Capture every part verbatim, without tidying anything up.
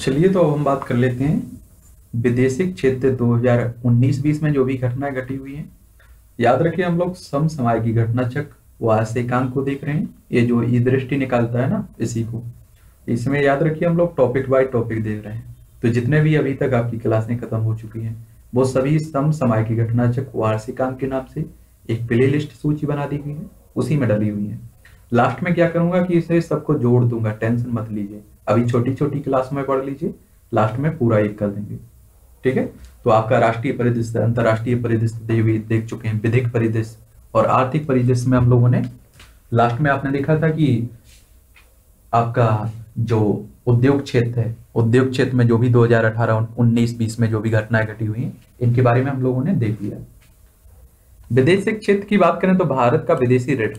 चलिए तो हम बात कर लेते हैं विदेशी क्षेत्र दो हज़ार उन्नीस बीस में जो भी घटनाएं घटी हुई हैं। याद रखिए हम लोग सम सामयिक घटना चक्र वार्षिकांक को देख रहे हैं, ये जो ई दृष्टि निकालता है ना इसी को, इसमें याद रखिए हम लोग टॉपिक बाय टॉपिक देख रहे हैं। तो जितने भी अभी तक आपकी क्लासें खत्म हो चुकी हैं वो सभी सम सामयिक घटना चक्र वार्षिकांक के नाम से एक प्ले लिस्ट सूची बना दी गई है, उसी में डली हुई है। लास्ट में क्या करूंगा कि इसे सबको जोड़ दूंगा, टेंशन मत लीजिए, अभी छोटी छोटी क्लास में पढ़ लीजिए, लास्ट में पूरा एक कर देंगे, ठीक है। तो आपका राष्ट्रीय परिदृश्य, अंतरराष्ट्रीय परिदृश्य भी देख चुके हैं, विधिक परिदृश्य और आर्थिक परिदृश्य में हम लोगों ने लास्ट में आपने देखा था कि आपका जो उद्योग क्षेत्र है, उद्योग क्षेत्र में जो भी दो हज़ार अठारह उन्नीस बीस में जो भी घटनाएं घटी हुई हैं इनके बारे में हम लोगों ने देख लिया। विदेशी क्षेत्र की बात करें तो भारत का विदेशी ऋण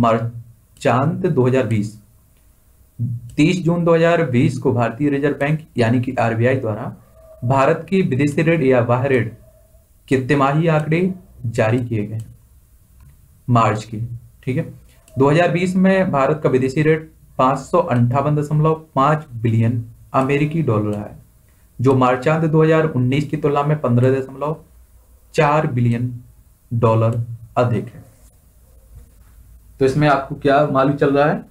मर्चांत दो हज़ार बीस तीस जून दो हज़ार बीस को भारतीय रिजर्व बैंक यानी कि आरबीआई द्वारा भारत की विदेशी ऋण या बाह्य ऋण के तिमाही आंकड़े जारी किए गए मार्च के, ठीक है। दो हज़ार बीस में भारत का विदेशी ऋण पांच सौ अंठावन दशमलव पांच बिलियन अमेरिकी डॉलर है, जो मार्चांत दो हज़ार उन्नीस की तुलना में पंद्रह दशमलव चार बिलियन डॉलर अधिक है। तो इसमें आपको क्या मालूम चल रहा है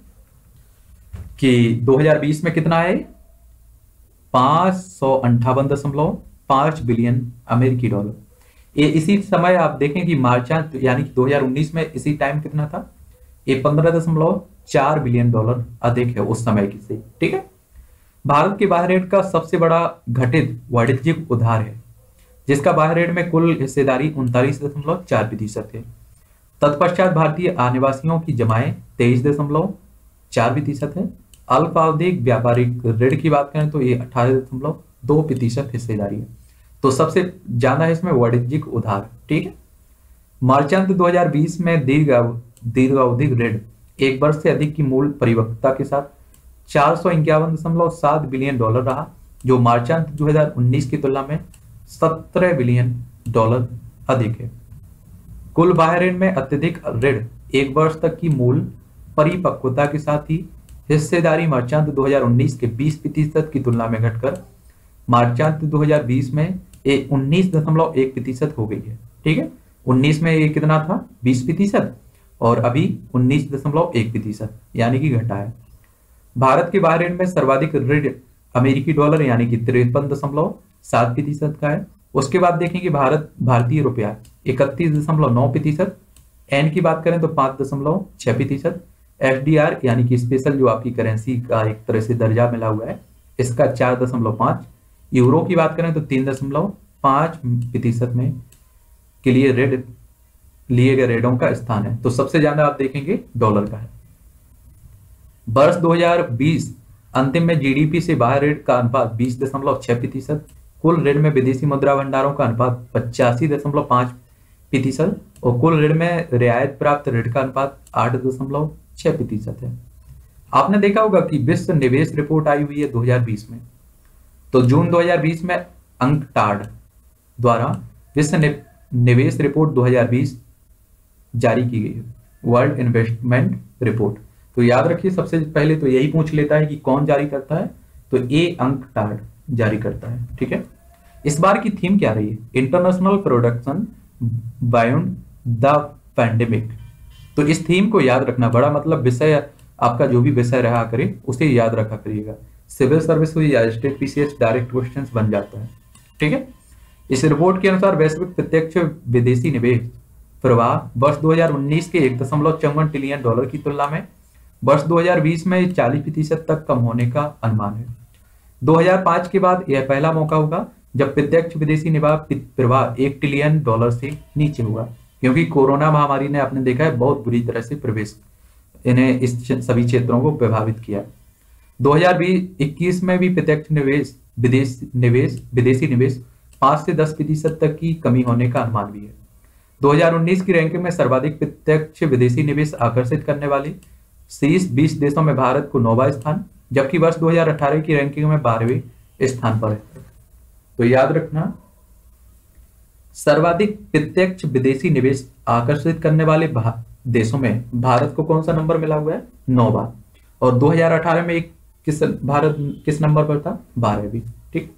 कि दो हज़ार बीस में कितना है, पांच सौ अंठावन दशमलव पांच बिलियन अमेरिकी डॉलर। ये इसी समय आप देखें कि मार्चांत यानी कि दो हज़ार उन्नीस में इसी टाइम कितना था, ये पंद्रह दशमलव चार बिलियन डॉलर अधिक है उस समय की से, ठीक है। भारत के बाह्य ऋण का सबसे बड़ा घटित वाणिज्यिक उधार है, जिसका बाह्य ऋण में कुल हिस्सेदारी उनतालीस दशमलव चार प्रतिशत है। तत्पश्चात भारतीय आनिवासियों की जमाएं तेईस दशमलव चार प्रतिशत है। अल्पावधिक व्यापारिक ऋण की बात करें तो ये अठारह दशमलव दो प्रतिशत हिस्सेदारी है। तो सबसे ज्यादा है इसमें वाणिज्यिक उधार, ठीक है। मार्चांत दो हज़ार बीस में दीर्घ दीर्घावधिक ऋण एक वर्ष से अधिक की मूल परिपक्वता के साथ चार सौ इक्यावन दशमलव सात बिलियन डॉलर रहा, जो मार्चांत दो हज़ार उन्नीस की तुलना में सत्रह बिलियन डॉलर अधिक है। कुल बाह्य ऋण में अत्यधिक ऋण एक वर्ष तक की मूल परिपक्वता के साथ ही हिस्सेदारी मार्चांत दो हज़ार उन्नीस के बीस प्रतिशत की तुलना में घटकर मार्चांत दो हज़ार बीस में ये उन्नीस दशमलव एक प्रतिशत हो गई है, ठीक है। उन्नीस में ये कितना था, बीस प्रतिशत, और अभी उन्नीस दशमलव एक प्रतिशत यानी कि घटा है। भारत के बाह्य ऋण में सर्वाधिक ऋण अमेरिकी डॉलर यानी कि तिरपन दशमलव सात प्रतिशत का है। उसके बाद देखेंगे भारत भारतीय रुपया इकतीस दशमलव नौ प्रतिशत, एन की बात करें तो पांच दशमलव छह प्रतिशत, एफ डी आर यानी कि स्पेशल जो आपकी करेंसी का एक तरह से दर्जा मिला हुआ है इसका चार दशमलव पांच, यूरो की बात करें तो तीन दशमलव पांच प्रतिशत में के लिए ऋण लिए गए ऋणों का स्थान है। तो सबसे ज्यादा आप देखेंगे डॉलर का है। वर्ष दो हज़ार बीस अंतिम में जीडीपी से बाहर ऋण का अनुपात बीस दशमलव छह प्रतिशत, कुल ऋण में विदेशी मुद्रा भंडारों का अनुपात पचासी दशमलव पांच प्रतिशत और कुल ऋण में रियायत प्राप्त ऋण का अनुपात आठ दशमलव छह प्रतिशत है। आपने देखा होगा कि विश्व निवेश रिपोर्ट आई हुई है दो हज़ार बीस में, तो जून दो हज़ार बीस में अंकटाड द्वारा विश्व निवेश रिपोर्ट दो हज़ार बीस जारी की गई है, वर्ल्ड इन्वेस्टमेंट रिपोर्ट। तो याद रखिए सबसे पहले तो यही पूछ लेता है कि कौन जारी करता है, तो ये अंकटाड जारी करता है, ठीक है। इस बार की थीम क्या रही है, international production beyond the pandemic. तो इस थीम को याद रखना बड़ा, मतलब विषय आपका जो भी विषय रहा करे उसे याद रखा करिएगा, सिविल सर्विस या स्टेट पीसीएस डायरेक्ट क्वेश्चंस बन जाता है, ठीक है। इस रिपोर्ट के अनुसार वैश्विक प्रत्यक्ष विदेशी निवेश प्रवाह वर्ष दो हज़ार उन्नीस के एक दशमलव चौवन ट्रिलियन डॉलर की तुलना में वर्ष दो हज़ार बीस में चालीस प्रतिशत तक कम होने का अनुमान है। दो हज़ार पाँच के बाद यह पहला मौका होगा जब प्रत्यक्ष विदेशी निवेश प्रवाह एक ट्रिलियन डॉलर से नीचे हुआ, क्योंकि कोरोना महामारी ने आपने देखा है बहुत बुरी तरह से प्रवेश इन्हें इस सभी क्षेत्रों को प्रभावित किया। दो हज़ार इक्कीस में भी प्रत्यक्ष निवेश विदेश निवेश विदेशी निवेश पांच से दस प्रतिशत तक की कमी होने का अनुमान भी है। दो हज़ार उन्नीस की रैंकिंग में सर्वाधिक प्रत्यक्ष विदेशी निवेश आकर्षित करने वाले शीर्ष बीस देशों में भारत को नौवां स्थान, जबकि वर्ष दो हज़ार अठारह की रैंकिंग में बारहवें स्थान पर है। तो याद रखना सर्वाधिक प्रत्यक्ष विदेशी निवेश आकर्षित करने वाले देशों में भारत को कौन सा नंबर मिला हुआ है, नौवां, और दो हज़ार अठारह में एक किस भारत किस नंबर पर था? बारहवीं। ठीक,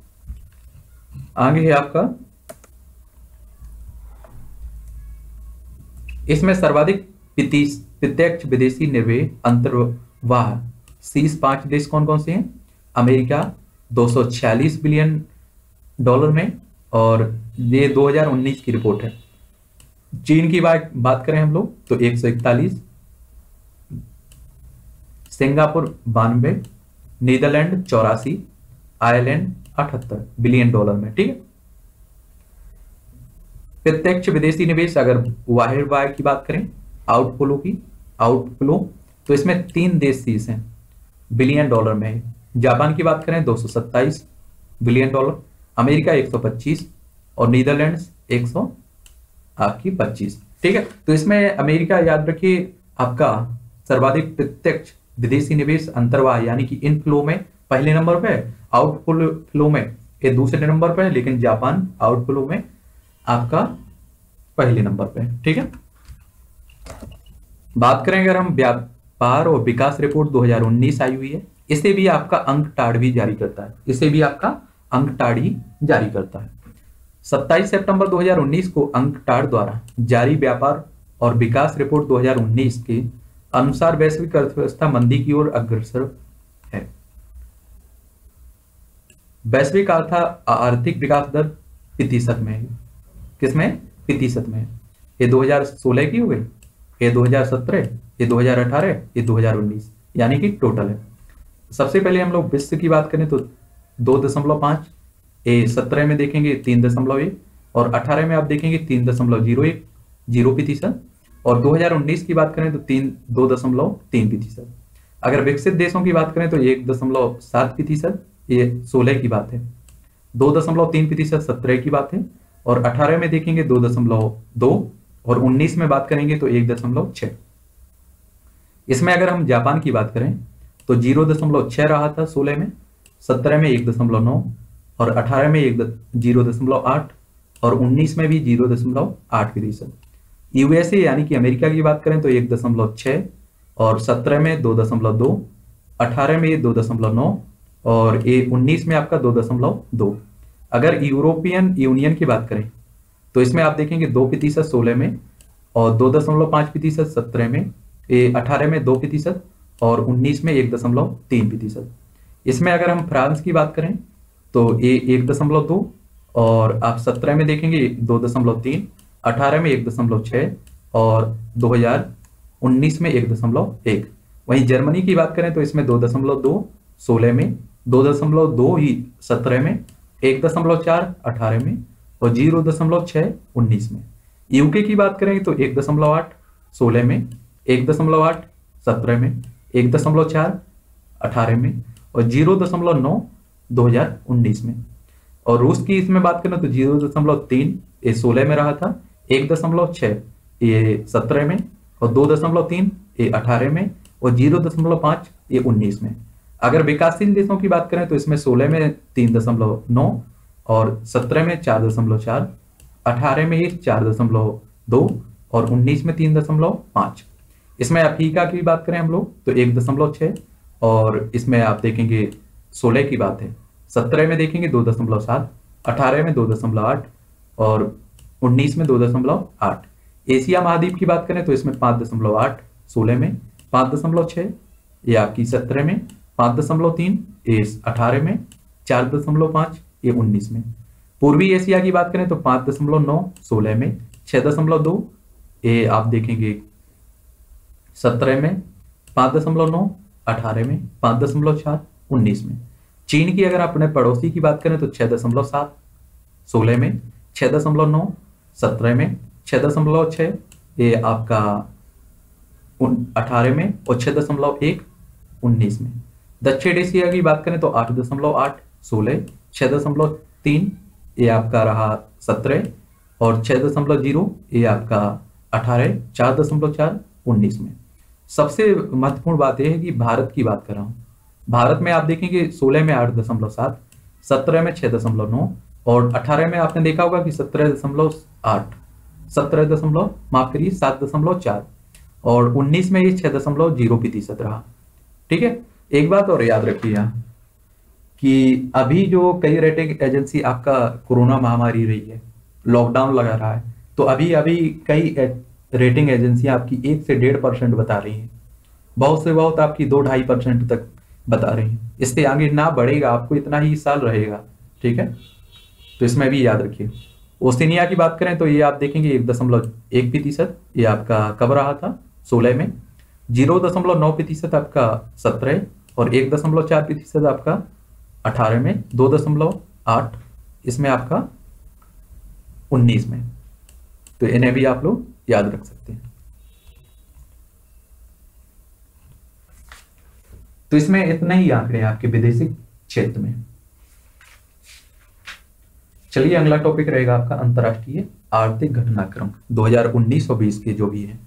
आगे है आपका, इसमें सर्वाधिक प्रत्यक्ष विदेशी निर्वाह अंतर्वाह शीर्ष पांच देश कौन कौन से हैं? अमेरिका दो सौ छियालीस बिलियन डॉलर में, और ये दो हज़ार उन्नीस की रिपोर्ट है। चीन की बात बात करें हम लोग तो एक सौ इकतालीस, सिंगापुर बानवे, नीदरलैंड चौरासी, आयरलैंड अठहत्तर बिलियन डॉलर में। ठीक है, प्रत्यक्ष विदेशी निवेश अगर वाहिर वाय की बात करें आउटफ्लो की आउटफ्लो तो इसमें तीन देश शीर्ष हैं बिलियन डॉलर में। जापान की बात करें दो सौ सत्ताईस बिलियन डॉलर, अमेरिका एक सौ पच्चीस और नीदरलैंड्स एक सौ आपकी पच्चीस। ठीक है, तो इसमें अमेरिका याद रखिए आपका सर्वाधिक प्रत्यक्ष विदेशी निवेश अंतर्वाह यानी कि इनफ्लो में पहले नंबर पे, आउटफ्लो फ्लो में ये दूसरे नंबर पे, लेकिन जापान आउटफ्लो में आपका पहले नंबर पे। ठीक है, बात करें अगर हम व्यापार और विकास रिपोर्ट दो हज़ार उन्नीस आई हुई है, इसे भी आपका अंकटाड भी जारी करता है इसे भी आपका अंकटाड ही जारी करता है। सत्ताईस सितंबर दो हज़ार उन्नीस को अंकटाड द्वारा जारी व्यापार और विकास रिपोर्ट दो हज़ार उन्नीस के अनुसार वैश्विक अर्थव्यवस्था मंदी की ओर अग्रसर है। वैश्विक आर्थिक विकास दर प्रतिशत में है, किसमें? प्रतिशत में। ये दो हज़ार सोलह की हो गई, ये दो हज़ार सत्रह, ये दो हज़ार अठारह, ये दो हज़ार उन्नीस, यानी कि टोटल है। सबसे पहले हम लोग विश्व की बात करें तो दो दशमलव पाँच, ये सत्रह में देखेंगे तीन दशमलव एक, और अठारह में आप देखेंगे तीन दशमलव जीरो एक, जीरो प्रतिशत, और दो हज़ार उन्नीस की बात करें तो तीन दो दशमलव तीन प्रतिशत। अगर विकसित देशों की बात करें तो एक दशमलव सात प्रतिशत ये सोलह की बात है, दो दशमलव तीन प्रतिशत सत्रह की बात है, और अठारह में देखेंगे दो दशमलव दो, और उन्नीस में बात करेंगे तो एक दशमलव छः। इसमें अगर हम जापान की बात करें तो जीरो दशमलव छः रहा था सोलह में, सत्रह में एक दशमलव नौ, और अठारह में एक जीरो दशमलव आठ, और उन्नीस में भी जीरो दशमलव आठ प्रतिशत। यूएसए यानी कि अमेरिका की बात करें तो एक दशमलव छः, और सत्रह में दो दशमलव दो, अठारह में दो दशमलव नौ, और ये उन्नीस में आपका दो दशमलव दो। अगर यूरोपियन यूनियन की बात करें तो इसमें आप देखेंगे दो प्रतिशत सोलह में, और दो दशमलव पाँच प्रतिशत सत्रह में, ये अठारह में दो प्रतिशत, और उन्नीस में एक दशमलव तीन प्रतिशत। इसमें अगर हम फ्रांस की बात करें तो ये एक दशमलव दो, और आप सत्रह में देखेंगे दो दशमलव तीन, अठारह में एक दशमलव छः, और दो हजार उन्नीस में एक दशमलव एक। वहीं जर्मनी की बात करें तो इसमें दो दशमलव दो सोलह में, दो दशमलव दो ही सत्रह में, एक दशमलव चार अठारह में, और जीरो दशमलव छः उन्नीस में। यूके की बात करें तो एक दशमलव आठ सोलह में, एक दशमलव आठ सत्रह में, एक दशमलव चार अठारह में, और जीरो दशमलव नौ दो हजार उन्नीस में। और रूस की इसमें बात करें तो जीरो दशमलव तीन ये सोलह में रहा था, एक दशमलव छः ये सत्रह में, और दो दशमलव तीन ये अठारह में, और जीरो दशमलव पाँच ये उन्नीस में। अगर विकासशील देशों की बात करें तो इसमें सोलह में तीन दशमलव नौ, और सत्रह में चार दशमलव चार, अठारह में एक चार दशमलव दो, और उन्नीस में तीन दशमलव पाँच। इसमें अफ्रीका की बात करें हम लोग तो एक दशमलव छः, और इसमें आप देखेंगे सोलह की बात है, सत्रह में देखेंगे दो दशमलव सात, अठारह में दो दशमलव आठ, और उन्नीस में दो दशमलव आठ। एशिया महाद्वीप की बात करें तो इसमें पाँच दशमलव आठ सोलह में, पाँच दशमलव छः ये आपकी सत्रह में, पाँच दशमलव तीन ये अठारह में, चार दशमलव पाँच ये उन्नीस में। पूर्वी एशिया की बात करें तो पाँच दशमलव नौ सोलह में, छः दशमलव दो ये आप देखेंगे सत्रह में, पाँच दशमलव नौ अठारह में, पाँच दशमलव चार उन्नीस में। चीन की अगर अपने पड़ोसी की बात करें तो छः दशमलव सात सोलह में, छः दशमलव नौ सत्रह में, छः दशमलव छः ये आपका अठारह में, और छः दशमलव एक उन्नीस में। दक्षिण एशिया की बात करें तो आठ दशमलव आठ सोलह, छः दशमलव तीन ये आपका रहा सत्रह, और छः दशमलव जीरो ये आपका अठारह, चार दशमलव चार उन्नीस में। सबसे महत्वपूर्ण बात यह है कि भारत की बात कर रहा हूँ, भारत में आप देखेंगे सोलह में आठ दशमलव सात, सत्रह में छः दशमलव नौ, और अठारह में आपने देखा होगा कि सत्रह दशमलव आठ सत्रह दशमलव माफ करिए सात दशमलव चार, और उन्नीस में ये छः दशमलव जीरो प्रतिशत रहा। ठीक है, एक बात और याद रखिए कि अभी जो कई रेटिंग एजेंसी आपका कोरोना महामारी रही है, लॉकडाउन लगा रहा है, तो अभी अभी कई रेटिंग एजेंसियां आपकी एक से डेढ़ परसेंट बता रही हैं, बहुत से बहुत आपकी दो ढाई परसेंट तक बता रही हैं। इससे आगे ना बढ़ेगा, आपको इतना ही साल रहेगा, ठीक है। तो इसमें भी याद रखिए। ओसिनिया की बात करें तो ये आप देखेंगे एक दशमलव एक प्रतिशत ये आपका कब रहा था सोलह में, जीरो दशमलव नौ प्रतिशत आपका सत्रह और एक दशमलव चार प्रतिशत आपका अठारह में, दो दशमलव आठ इसमें आपका उन्नीस में। तो इन्हें भी आप लोग याद रख सकते हैं। तो इसमें इतने ही आंकड़े आपके विदेशी क्षेत्र में। चलिए अगला टॉपिक रहेगा आपका अंतर्राष्ट्रीय आर्थिक घटनाक्रम दो हज़ार उन्नीस और बीस के जो भी है।